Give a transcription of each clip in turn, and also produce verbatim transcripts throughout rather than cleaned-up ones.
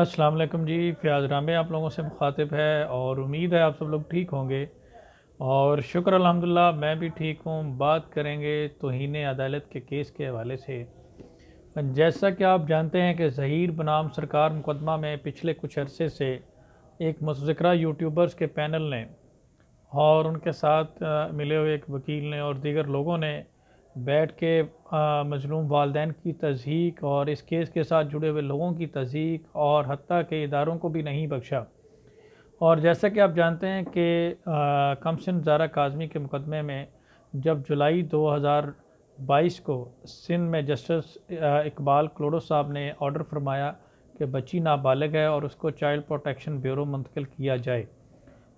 अस्सलाम वालेकुम जी। फ़याज़ रामे आप लोगों से मुखातिब है और उम्मीद है आप सब लोग ठीक होंगे और शुक्र अल्हम्दुलिल्लाह मैं भी ठीक हूँ। बात करेंगे तौहीन अदालत के केस के हवाले से। जैसा कि आप जानते हैं कि ज़हीर बनाम सरकार मुकदमा में पिछले कुछ अरसे से एक मुतज़िकरा यूट्यूबर्स के पैनल ने और उनके साथ मिले हुए एक वकील ने और दीगर लोगों ने बैठ के मजलूम वालदैन की तज़हीक और इस केस के साथ जुड़े हुए लोगों की तज़हीक और हत्ता के इदारों को भी नहीं बख्शा। और जैसा कि आप जानते हैं कि कमसिन ज़ारा काज़मी के मुकदमे में जब जुलाई दो हज़ार बाईस को सिंध में जस्टिस इकबाल कलहोरो साहब ने ऑर्डर फरमाया कि बच्ची नाबालिग है और उसको चाइल्ड प्रोटेक्शन ब्यूरो मुंतकिल किया जाए,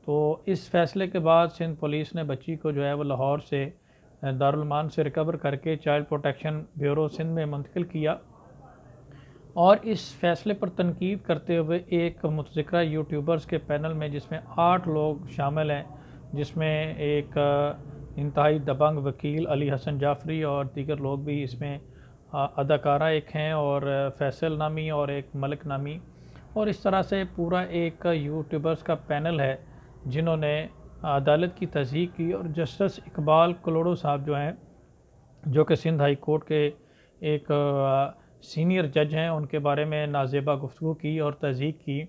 तो इस फ़ैसले के बाद सिंध पुलिस ने बच्ची को जो है वह लाहौर से दारुलमान से रिकवर करके चाइल्ड प्रोटेक्शन ब्यूरो सिंध में मुंतकिल किया। और इस फैसले पर तनकीद करते हुए एक मुतज़िकरा यूट्यूबर्स के पैनल में जिसमें आठ लोग शामिल हैं, जिसमें एक इंतहाई दबंग वकील अली हसन जाफरी और दीगर लोग भी इसमें अदाकारा एक हैं और फैसल नामी और एक मलिक नामी, और इस तरह से पूरा एक यूट्यूबर्स का पैनल है जिन्होंने अदालत की तज़हीक की और जस्टिस इकबाल कलहोरो साहब जो हैं जो कि सिंध हाई कोर्ट के एक सीनियर जज हैं, उनके बारे में नाजेबा गुफ्तगू की और तज़हीक की,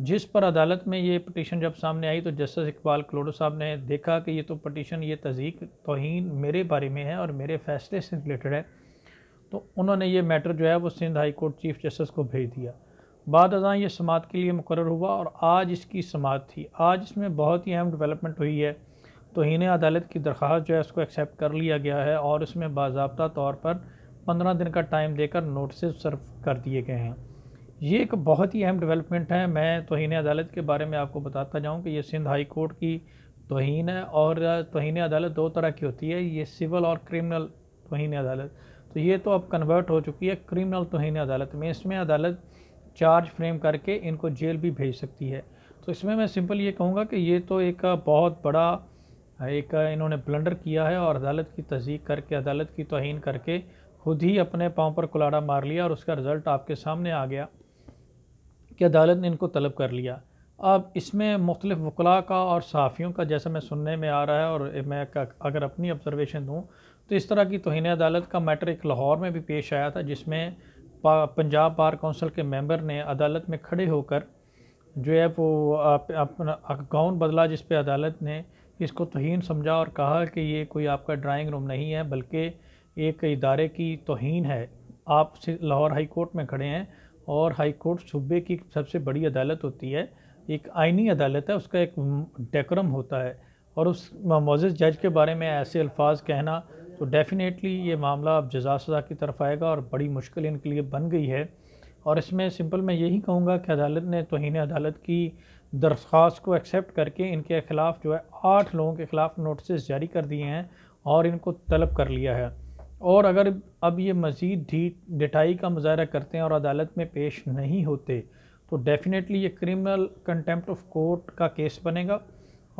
जिस पर अदालत में ये पटिशन जब सामने आई तो जस्टिस इकबाल कलहोरो साहब ने देखा कि ये तो पटिशन, ये तज़हीक तौहीन मेरे बारे में है और मेरे फ़ैसले से रिलेटेड है, तो उन्होंने ये मैटर जो है वो Sindh high court chief justice को भेज दिया। बाद अज़ां ये समात के लिए मुकर्रर हुआ और आज इसकी समात थी। आज इसमें बहुत ही अहम डेवलपमेंट हुई है। तौहीन अदालत की दरख्वास्त जो है उसको एक्सेप्ट कर लिया गया है और इसमें बाज़ाब्ता तौर पर पंद्रह दिन का टाइम देकर नोटिस सर्व कर दिए गए हैं। ये एक बहुत ही अहम डेवलपमेंट है। मैं तौहीन अदालत के बारे में आपको बताता जाऊँ कि ये सिंध हाई कोर्ट की तौहीन है और तौहीन अदालत दो तरह की होती है, ये सिविल और क्रिमिनल तौहीन अदालत। तो ये तो अब कन्वर्ट हो चुकी है क्रिमिनल तौहीन अदालत में। इसमें अदालत चार्ज फ्रेम करके इनको जेल भी भेज सकती है। तो इसमें मैं सिंपल ये कहूँगा कि ये तो एक बहुत बड़ा एक इन्होंने ब्लंडर किया है और अदालत की तज़हीक करके, अदालत की तौहीन करके खुद ही अपने पाँव पर कुल्हाड़ा मार लिया और उसका रिज़ल्ट आपके सामने आ गया कि अदालत ने इनको तलब कर लिया। अब इसमें मुख्तलिफ वकला का और सहाफ़ियों का, जैसा मैं सुनने में आ रहा है और मैं अगर अपनी ऑब्ज़रवेशन दूँ तो इस तरह की तौहीन अदालत का मैटर एक लाहौर में भी पेश आया था, जिसमें पंजाब बार कौंसिल के मेंबर ने अदालत में खड़े होकर जो है वो अपना गाउन बदला, जिस पे अदालत ने इसको तौहीन समझा और कहा कि ये कोई आपका ड्राइंग रूम नहीं है बल्कि एक इदारे की तौहीन है। आप लाहौर हाई कोर्ट में खड़े हैं और हाई कोर्ट सूबे की सबसे बड़ी अदालत होती है, एक आइनी अदालत है, उसका एक डेकोरम होता है, और उस मोअज़्ज़ज़ जज के बारे में ऐसे अल्फाज कहना तो डेफ़िनेटली ये मामला अब जजा सज़ा की तरफ आएगा और बड़ी मुश्किल इनके लिए बन गई है। और इसमें सिंपल मैं यही कहूँगा कि अदालत ने तौहीन अदालत की दरख्वास्त को एक्सेप्ट करके इनके ख़िलाफ़ जो है आठ लोगों के ख़िलाफ़ नोटिस जारी कर दिए हैं और इनको तलब कर लिया है। और अगर अब ये मज़ीद ढिठाई का मुजाहरा करते हैं और अदालत में पेश नहीं होते तो डेफ़िनेटली ये क्रिमिनल कंटेम्प्ट ऑफ कोर्ट का केस बनेगा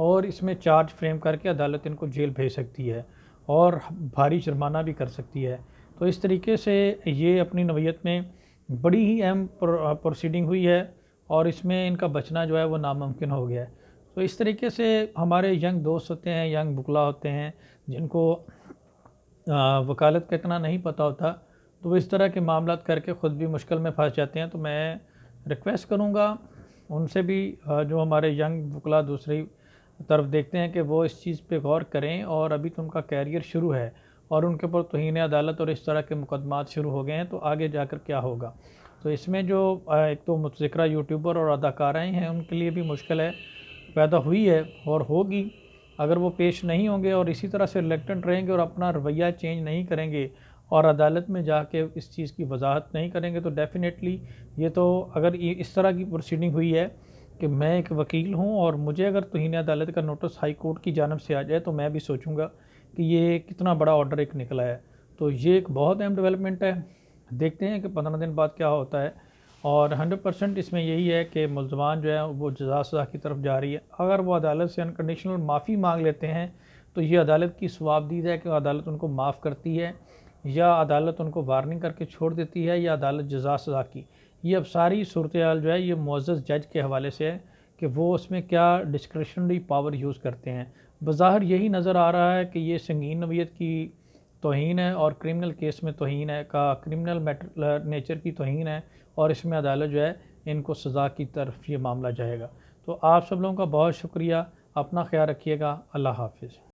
और इसमें चार्ज फ्रेम करके अदालत इनको जेल भेज सकती है और भारी जुर्माना भी कर सकती है। तो इस तरीके से ये अपनी नवीयत में बड़ी ही अहम प्रोसीडिंग हुई है और इसमें इनका बचना जो है वो नामुमकिन हो गया है। तो इस तरीके से हमारे यंग दोस्त होते हैं, यंग बुकला होते हैं, जिनको वकालत का इतना नहीं पता होता, तो वो इस तरह के मामला करके ख़ुद भी मुश्किल में फंस जाते हैं। तो मैं रिक्वेस्ट करूँगा उनसे भी, जो हमारे यंग बुकला दूसरी तरफ देखते हैं, कि वो इस चीज़ पे गौर करें। और अभी तो उनका कैरियर शुरू है और उनके ऊपर तौहीन अदालत और इस तरह के मुकदमात शुरू हो गए हैं, तो आगे जाकर क्या होगा। तो इसमें जो एक तो मुतज़िकरा यूट्यूबर और अदाकाराएँ हैं उनके लिए भी मुश्किल है, पैदा हुई है और होगी। अगर वो पेश नहीं होंगे और इसी तरह से रिलेक्टेंट रहेंगे और अपना रवैया चेंज नहीं करेंगे और अदालत में जाके इस चीज़ की वजाहत नहीं करेंगे तो डेफ़िनेटली ये तो, अगर इस तरह की प्रोसीडिंग हुई है कि मैं एक वकील हूं और मुझे अगर तौहीन अदालत का नोटिस हाई कोर्ट की जानिब से आ जाए तो मैं भी सोचूंगा कि ये कितना बड़ा ऑर्डर एक निकला है। तो ये एक बहुत अहम डेवलपमेंट है। देखते हैं कि पंद्रह दिन बाद क्या होता है। और हंड्रेड परसेंट इसमें यही है कि मुल्ज़मान जो है वो जजा सज़ा की तरफ जा रही है। अगर वो अदालत से अनकंडीशनल माफ़ी मांग लेते हैं तो ये अदालत की सवाबदीद है कि अदालत उनको माफ़ करती है या अदालत उनको वार्निंग करके छोड़ देती है या अदालत जजा सज़ा की। ये अब सारी सूरत हाल जो है ये मुअज़्ज़ज़ जज के हवाले से है कि वो उसमें क्या डिस्क्रिशनरी पावर यूज़ करते हैं। बज़ाहिर यही नज़र आ रहा है कि ये संगीन नवीयत की तौहीन है और क्रिमिनल केस में तौहीन है का क्रिमिनल मैटर नेचर की तौहीन है और इसमें अदालत जो है इनको सज़ा की तरफ ये मामला जाएगा। तो आप सब लोगों का बहुत शुक्रिया, अपना ख्याल रखिएगा, अल्लाह हाफिज़।